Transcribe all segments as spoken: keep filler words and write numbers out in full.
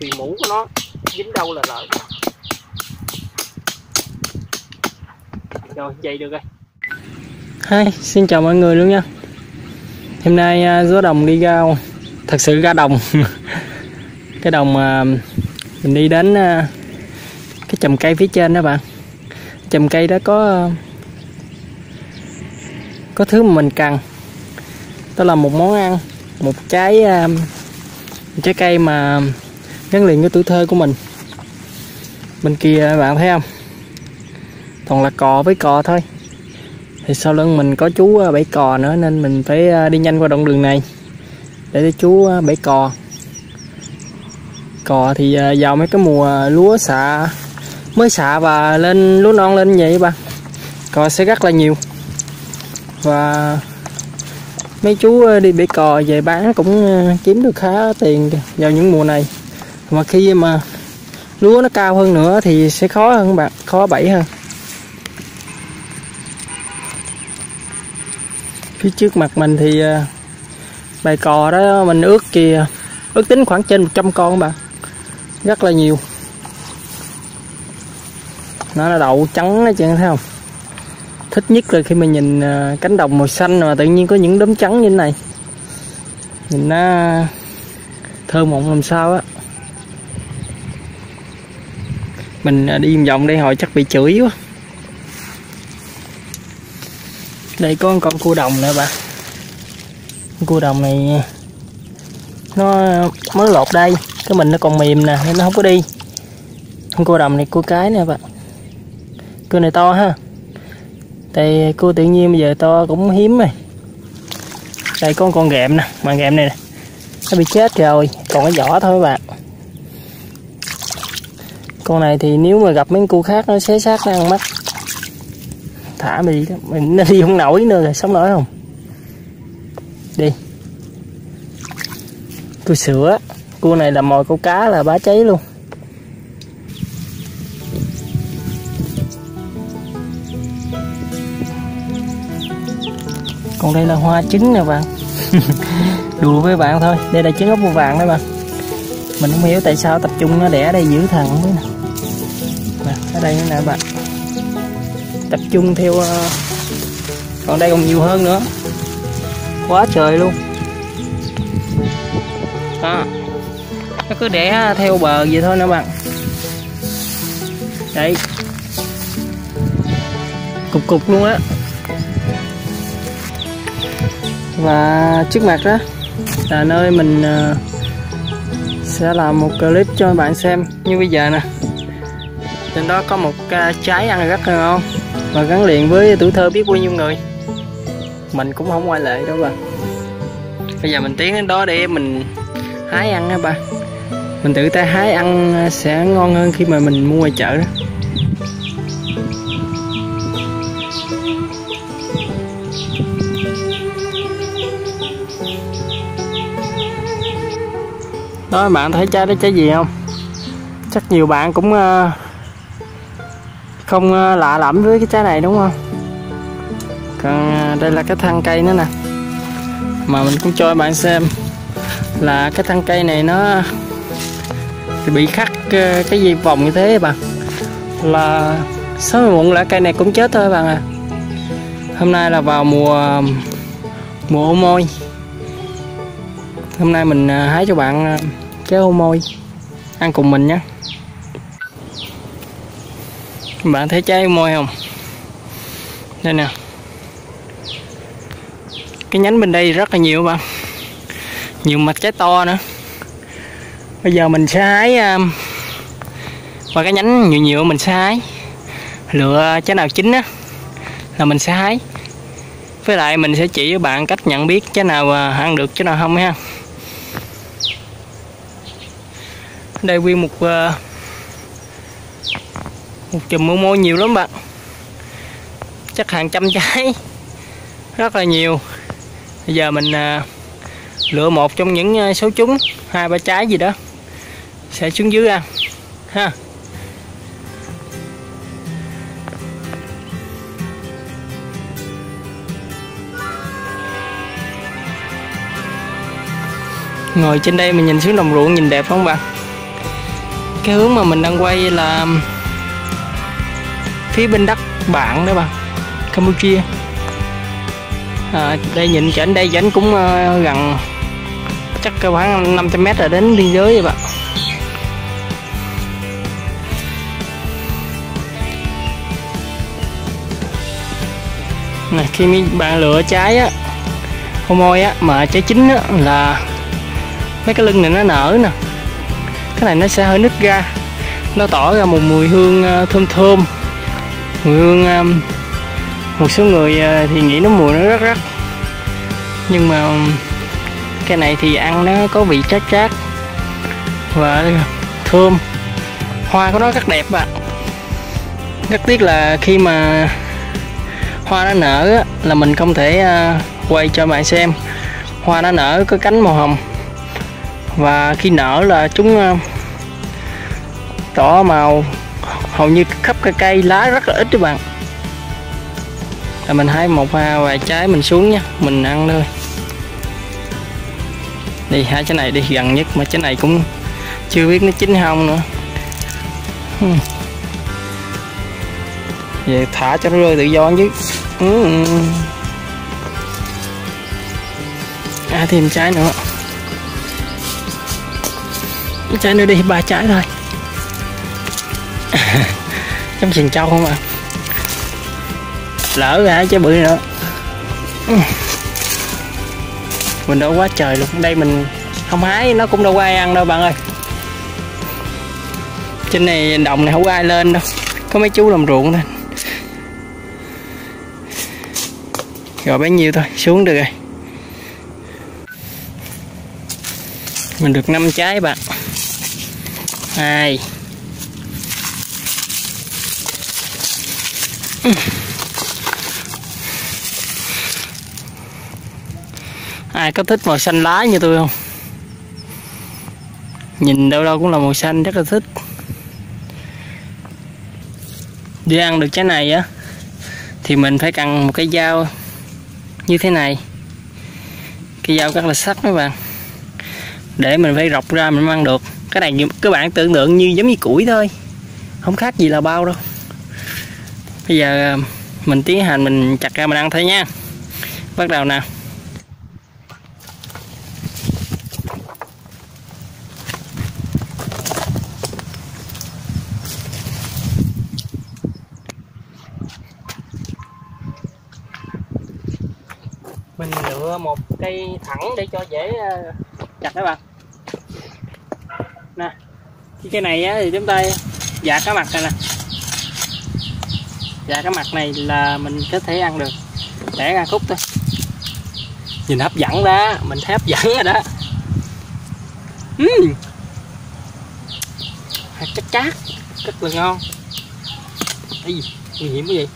thì mũ của nó dính đâu là lỡ. Rồi vậy được rồi. Hi, xin chào mọi người luôn nha. Hôm nay gió đồng đi ra, thật sự ra đồng. Cái đồng mình đi đến cái chùm cây phía trên đó bạn. Chùm cây đó có có thứ mà mình cần, đó là một món ăn, một trái một trái cây mà gắn liền với tuổi thơ của mình. Bên kia bạn thấy không, toàn là cò với cò thôi. Thì sau lưng mình có chú bẫy cò nữa nên mình phải đi nhanh qua đoạn đường này để thấy chú bẫy cò. Cò thì vào mấy cái mùa lúa xạ, mới xạ và lên lúa non lên vậy bạn, cò sẽ rất là nhiều. Và mấy chú đi bẫy cò về bán cũng kiếm được khá tiền vào những mùa này. Mà khi mà lúa nó cao hơn nữa thì sẽ khó hơn bạn, khó bẫy hơn. Phía trước mặt mình thì bầy cò đó mình ước kìa, ước tính khoảng trên một trăm con bạn, rất là nhiều. Nó là đậu trắng đó chị thấy không. Thích nhất là khi mình nhìn cánh đồng màu xanh mà tự nhiên có những đốm trắng như thế này, nhìn nó thơ mộng làm sao á. Mình đi vòng đây hồi chắc bị chửi quá. Đây có con cua đồng nữa bạn. Con cua đồng này nó mới lột đây, cái mình nó còn mềm nè nên nó không có đi. Con cua đồng này cua cái nè bạn. Cua này to ha. Tại cua tự nhiên bây giờ to cũng hiếm rồi. Đây có con ghẹm nè, mà ghẹm này nè nó bị chết rồi, còn cái vỏ thôi bạn. Con này thì nếu mà gặp mấy cua khác nó xé xác nó ăn mất. Thả mình đi đó, mình đi không nổi nữa rồi, sống nổi không? Đi. Cua sữa, cua này là mồi câu cá là bá cháy luôn. Còn đây là hoa trứng nè bạn. Đùa với bạn thôi, đây là trứng ốc màu vàng đó bạn. Mình không hiểu tại sao tập trung nó đẻ đây giữ thằng nữa nè. Ở đây nữa nè bạn. Tập trung theo, còn đây còn nhiều hơn nữa, quá trời luôn. À, nó cứ đẻ theo bờ vậy thôi nè bạn. Đấy, cục cục luôn á. Và trước mặt đó là nơi mình sẽ làm một clip cho các bạn xem như bây giờ nè. Trên đó có một trái ăn rất là ngon và gắn liền với tuổi thơ biết bao nhiêu người, mình cũng không ngoại lệ đâu bà. Bây giờ mình tiến đến đó để mình hái ăn ha bà. Mình tự tay hái ăn sẽ ngon hơn khi mà mình mua ngoài chợ đó. Đó, bạn thấy trái đó trái gì không? Chắc nhiều bạn cũng không lạ lẫm với cái trái này đúng không? Còn đây là cái thân cây nữa nè, mà mình cũng cho bạn xem là cái thân cây này nó bị khắc cái gì vòng như thế bạn, là sớm muộn là cây này cũng chết thôi bạn à. Hôm nay là vào mùa mùa ô môi, hôm nay mình hái cho bạn trái ô môi ăn cùng mình nhé. Bạn thấy trái ô môi không? Đây nè, cái nhánh bên đây rất là nhiều bạn, nhiều mạch trái to nữa. Bây giờ mình sẽ hái và cái nhánh nhiều nhiều mình sẽ hái, lựa trái nào chín á là mình sẽ hái. Với lại mình sẽ chỉ cho bạn cách nhận biết trái nào ăn được trái nào không ha. Đây nguyên một một chùm ô môi nhiều lắm bạn, chắc hàng trăm trái, rất là nhiều. Bây giờ mình à, lựa một trong những số trúng hai ba trái gì đó sẽ xuống dưới ăn ha. Ngồi trên đây mình nhìn xuống đồng ruộng nhìn đẹp không bạn? cái hướng mà mình đang quay là phía bên đất bạn đó bạn, Campuchia. À, đây nhìn trên đây vẫn cũng uh, gần chắc khoảng năm trăm mét là đến biên giới vậy bạn. Này, khi bạn lựa trái á, ô môi á, mà trái chín á, là mấy cái lưng này nó nở nè, cái này nó sẽ hơi nứt ra, nó tỏ ra một mùi hương thơm thơm, mùi hương một số người thì nghĩ nó mùi nó rất rất, nhưng mà cái này thì ăn nó có vị chát chát và thơm, hoa của nó rất đẹp bạn. Rất tiếc là khi mà hoa nó nở á, là mình không thể quay cho bạn xem. Hoa nó nở có cánh màu hồng và khi nở là chúng đỏ màu hầu như khắp cái cây lá, rất là ít các bạn. Là mình hái một vài trái mình xuống nha, mình ăn thôi. Đi hái trái này đi, gần nhất mà trái này cũng chưa biết nó chín không nữa. Uhm. Về thả cho nó rơi tự do chứ. Uhm. À, thêm trái nữa, trái nữa đi, ba trái thôi. Chấm sườn trâu không ạ? Lỡ ra trái bự nữa. Mình đổ quá trời luôn. Đây mình không hái nó cũng đâu có ai ăn đâu bạn ơi. Trên này đồng này không có ai lên đâu, có mấy chú làm ruộng thôi. Rồi bấy nhiêu thôi, xuống được rồi. Mình được năm trái bạn. Hai. Ai có thích màu xanh lá như tôi không? Nhìn đâu đâu cũng là màu xanh, rất là thích. Để ăn được trái này á thì mình phải cần một cái dao như thế này, cái dao rất là sắc mấy bạn, để mình phải rọc ra mình ăn được. Cái này các bạn tưởng tượng như giống như củi thôi, không khác gì là bao đâu. Bây giờ mình tiến hành mình chặt ra mình ăn thôi nha. Bắt đầu nào. Mình lựa một cây thẳng để cho dễ chặt các bạn. Nè, cái này á thì chúng ta dạt cái mặt này nè, dạt cái mặt này là mình có thể ăn được, để ra khúc thôi. Nhìn hấp dẫn đó, mình thấy hấp dẫn rồi đó. Uhm. Hạt chát chát, rất là ngon. Ê, nguy hiểm cái gì?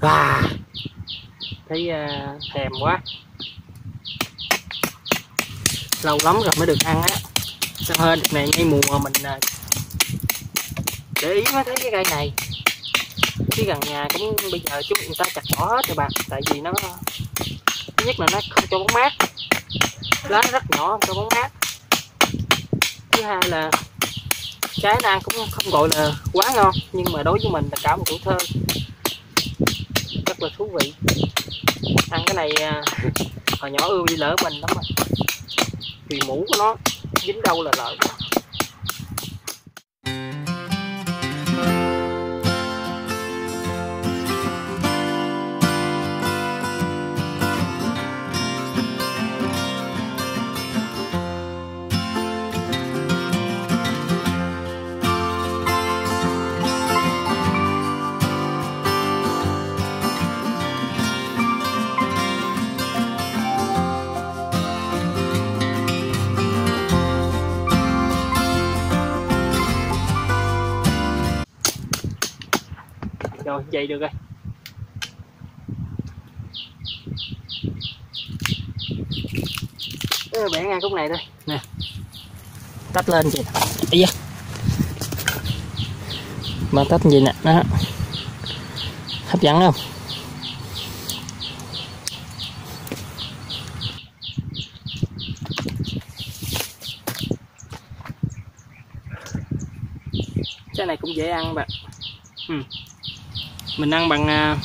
Và wow. Thấy uh, thèm quá, lâu lắm rồi mới được ăn á. Sao hơn được này, ngay mùa mình uh, để ý mới thấy cái cây này, chứ gần nhà cũng bây giờ chúng người ta chặt bỏ hết rồi bạn. Tại vì nó thứ nhất là nó không cho bóng mát, lá nó rất nhỏ không cho bóng mát, thứ hai là trái nó ăn cũng không gọi là quá ngon, nhưng mà đối với mình là cả một tuổi thơ, rất là thú vị. Ăn cái này hồi nhỏ ưa đi lỡ mình lắm rồi, vì mũ của nó dính đâu là lỡ. Rồi, vậy được rồi. Cái bẻ ngang khúc này thôi nè, tách lên chị, ý mà tách gì nè, đó hấp dẫn không? Cái này cũng dễ ăn bạn. Ừ. Mình ăn bằng à...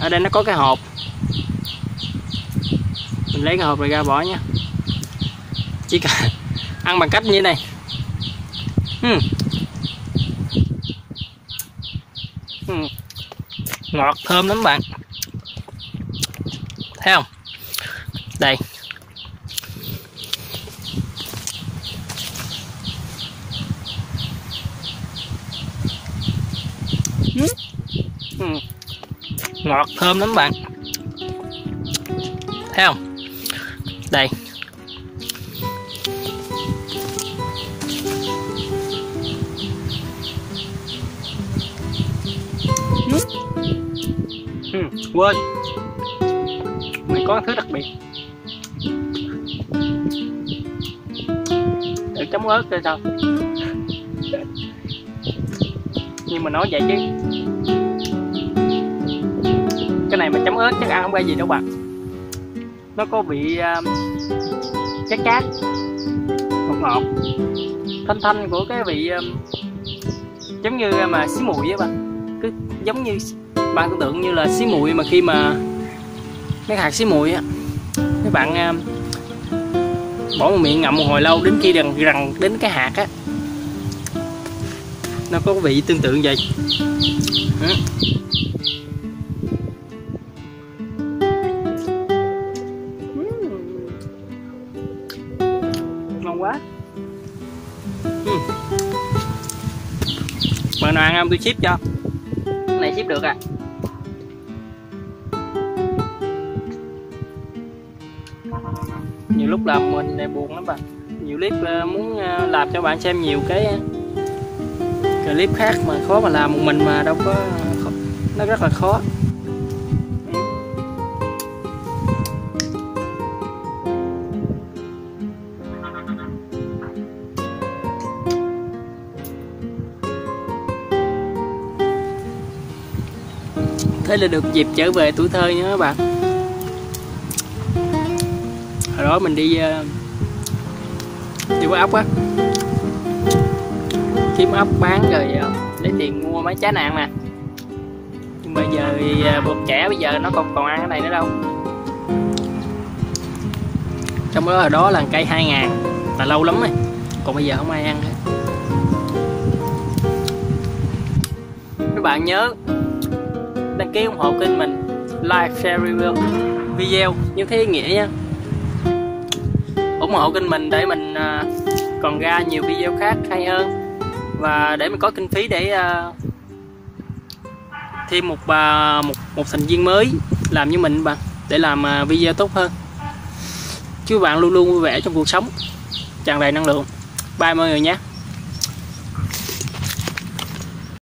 ở đây nó có cái hộp, mình lấy cái hộp này ra bỏ nha, chỉ cần ăn bằng cách như thế này. Ừ. Ừ. Ngọt thơm lắm bạn, thấy không? Đây ngọt thơm lắm bạn, thấy không? Đây ừ, quên mình có thứ đặc biệt để chấm ớt coi sao, nhưng mà nói vậy chứ cái này mà chấm ớt chắc ăn không ra gì đâu bạn, nó có vị uh, chát chát ngọt ngọt thanh thanh của cái vị uh, giống như mà xí mùi á bạn, cứ giống như bạn tưởng tượng như là xí mùi mà khi mà cái hạt xí mùi á các bạn uh, bỏ vào miệng ngậm một hồi lâu đến khi đằng rằn đến cái hạt á, nó có vị tương tự như vậy. Ừ. Quá. Ừ. Bạn nào ăn không tôi ship cho. Cái này ship được à. Nhiều lúc làm mình này buồn lắm bạn. Nhiều clip muốn làm cho bạn xem nhiều cái clip khác mà khó mà làm một mình mà đâu có, nó rất là khó. Thế là được dịp trở về tuổi thơ nha các bạn. Hồi đó mình đi đi qua ốc á, kiếm ốc bán rồi lấy tiền mua mấy trái nạn nè, nhưng bây giờ thì bọn trẻ bây giờ nó còn còn ăn cái này nữa đâu. Trong đó hồi đó là cây hai ngàn là lâu lắm rồi, còn bây giờ không ai ăn hết. Các bạn nhớ đăng ký ủng hộ kênh mình, like, share, review video như thế ý nghĩa nha, ủng hộ kênh mình để mình còn ra nhiều video khác hay hơn, và để mình có kinh phí để thêm một một, một thành viên mới làm như mình bạn, để làm video tốt hơn. Chúc bạn luôn luôn vui vẻ trong cuộc sống, tràn đầy năng lượng. Bye mọi người nhé.